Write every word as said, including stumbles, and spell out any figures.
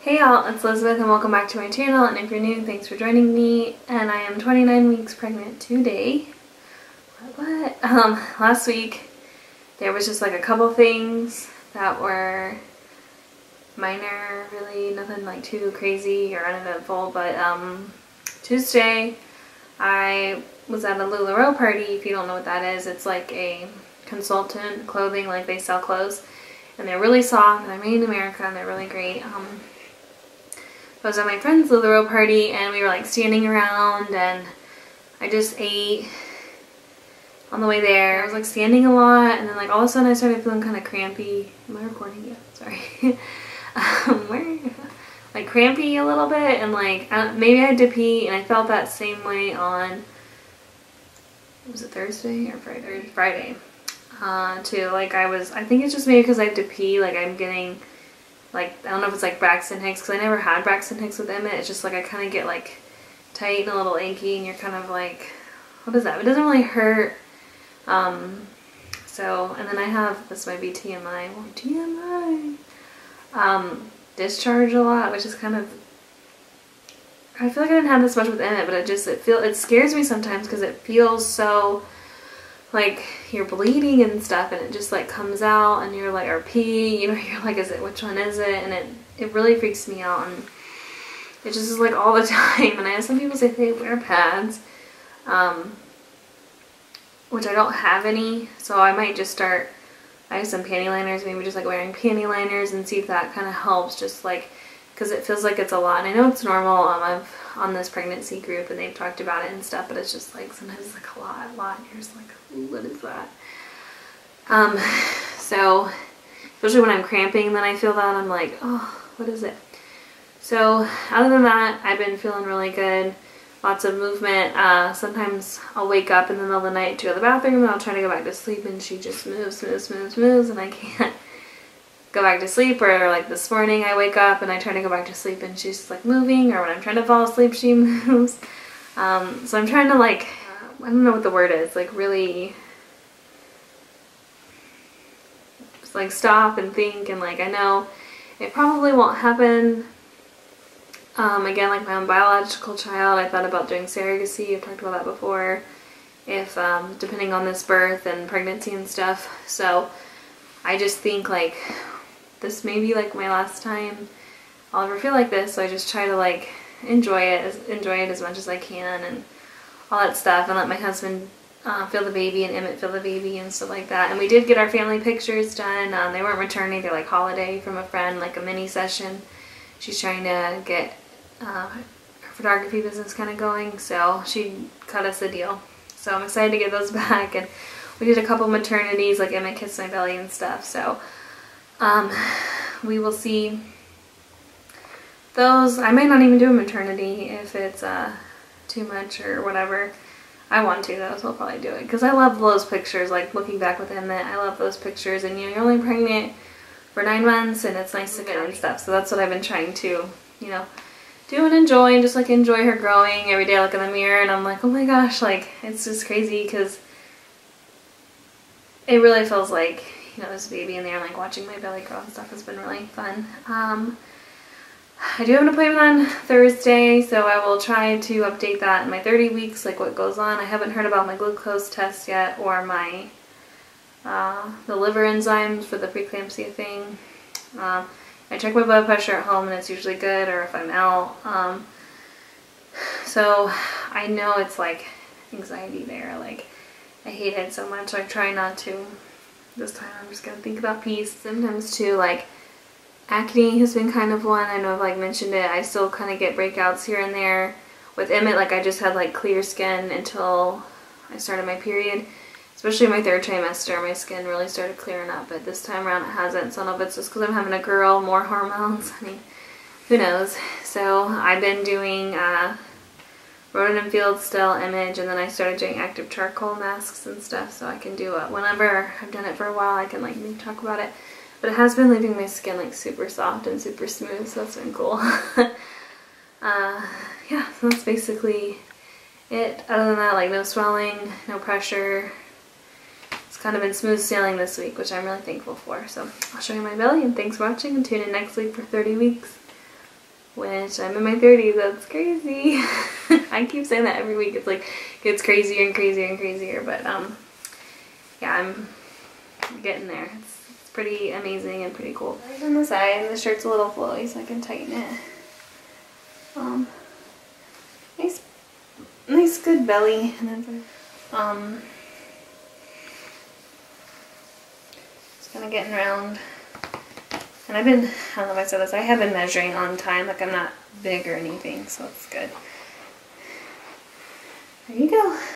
Hey y'all, it's Elizabeth and welcome back to my channel, and if you're new, thanks for joining me. And I am twenty-nine weeks pregnant today. What, what? Um, last week there was just like a couple things that were minor, really nothing like too crazy or uneventful, but um, Tuesday I was at a LuLaRoe party. If you don't know what that is, it's like a consultant clothing, like they sell clothes and they're really soft and they're made in America and they're really great. Um, I was at my friend's LuLaRoe party and we were like standing around, and I just ate on the way there. I was like standing a lot, and then like all of a sudden I started feeling kind of crampy. Am I recording? Yeah, sorry. um, where? Like crampy a little bit, and like I, maybe I had to pee, and I felt that same way on, was it Thursday or Friday? Friday uh, too. Like I was, I think it's just maybe because I have to pee, like I'm getting, like, I don't know if it's like Braxton Hicks, because I never had Braxton Hicks with Emmett. It's just like I kind of get like tight and a little achy, and you're kind of like, what is that? It doesn't really hurt. Um, so, and then I have, this might be T M I, well, T M I, um, discharge a lot, which is kind of, I feel like I didn't have this much with Emmett, but it just, it feel, it scares me sometimes because it feels so like you're bleeding and stuff, and it just like comes out and you're like, or pee, you know, you're like, is it, which one is it? And it, it really freaks me out, and it just is like all the time. And I have some people say they wear pads, um, which I don't have any, so I might just start, I have some panty liners, maybe just like wearing panty liners and see if that kind of helps, just like, because it feels like it's a lot. And I know it's normal, um, I've on this pregnancy group and they've talked about it and stuff, but it's just like sometimes it's like a lot, a lot, and you're just like, what is that? Um, so, especially when I'm cramping, then I feel that, I'm like, oh, what is it? So, other than that, I've been feeling really good. Lots of movement. Uh, sometimes I'll wake up in the middle of the night to go to the bathroom, and I'll try to go back to sleep, and she just moves, moves, moves, moves, and I can't go back to sleep. Or like this morning I wake up and I try to go back to sleep and she's just like moving, or when I'm trying to fall asleep she moves. Um, so I'm trying to like, I don't know what the word is, like really just like stop and think, and like I know it probably won't happen. Um, again, like my own biological child, I thought about doing surrogacy. I've talked about that before, if um, depending on this birth and pregnancy and stuff. So I just think like this may be like my last time I'll ever feel like this, so I just try to like enjoy it, as, enjoy it as much as I can, and all that stuff, and let my husband uh, feel the baby and Emmett feel the baby and stuff like that. And we did get our family pictures done. Um, they weren't returning; they're like holiday from a friend, like a mini session. She's trying to get uh, her photography business kind of going, so she cut us a deal. So I'm excited to get those back, and we did a couple maternities, like Emmett kissed my belly and stuff. So. Um, we will see those. I may not even do a maternity if it's uh, too much or whatever. I want to though, so I'll probably do it, because I love those pictures, like looking back with Emmett, I love those pictures. And you know, you're only pregnant for nine months and it's nice to get and stuff, so that's what I've been trying to, you know, do and enjoy, and just like enjoy her growing. Every day I look in the mirror and I'm like, oh my gosh, like it's just crazy, because it really feels like, you know, this baby in there, and like watching my belly grow and stuff has been really fun. Um, I do have an appointment on Thursday, so I will try to update that in my thirty weeks, like what goes on. I haven't heard about my glucose test yet, or my uh, the liver enzymes for the preeclampsia thing. Uh, I check my blood pressure at home and it's usually good, or if I'm out. Um, so I know it's like anxiety there. Like I hate it so much. I try not to. This time I'm just gonna think about peace. Sometimes too, like acne has been kind of one. I know I've like mentioned it. I still kind of get breakouts here and there. With Emmett, like I just had like clear skin until I started my period. Especially my third trimester, my skin really started clearing up, but this time around it hasn't. So I don't know if it's just because I'm having a girl, more hormones. I mean, who knows? So I've been doing uh, Rodin and Field still, Image, and then I started doing active charcoal masks and stuff, so I can do it whenever I've done it for a while. I can like maybe talk about it, but it has been leaving my skin like super soft and super smooth, so that's been cool. uh, yeah, so that's basically it. Other than that, like no swelling, no pressure. It's kind of been smooth sailing this week, which I'm really thankful for. So I'll show you my belly, and thanks for watching, and tune in next week for thirty weeks. which I'm in my thirties. That's crazy. I keep saying that every week. It's like, it gets crazier and crazier and crazier, but um, yeah, I'm getting there. It's, it's pretty amazing and pretty cool. Right on the side, and the shirt's a little flowy, so I can tighten it. Um, nice, nice good belly, and then um, just kind of getting around. And I've been, I don't know if I said this, I have been measuring on time, like I'm not big or anything, so it's good. There you go.